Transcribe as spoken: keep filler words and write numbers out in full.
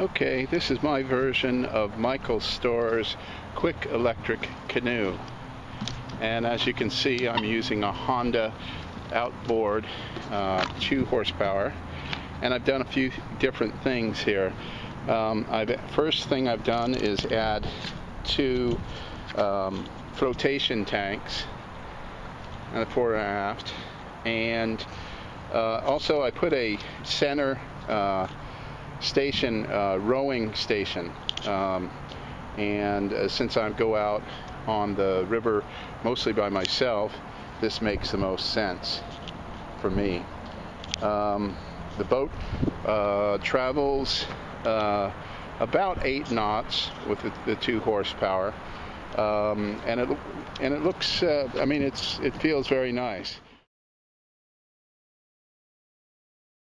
Okay, this is my version of Michael Storer's Quick Electric Canoe. And as you can see, I'm using a Honda outboard, uh, two horsepower. And I've done a few different things here. Um, I've, first thing I've done is add two um, flotation tanks, and a fore and aft. And uh, also I put a center uh, station, uh, rowing station. Um, and uh, since I go out on the river mostly by myself, this makes the most sense for me. Um, the boat uh, travels uh, about eight knots with the, the two horsepower, um, and it and it looks. Uh, I mean, it's it feels very nice.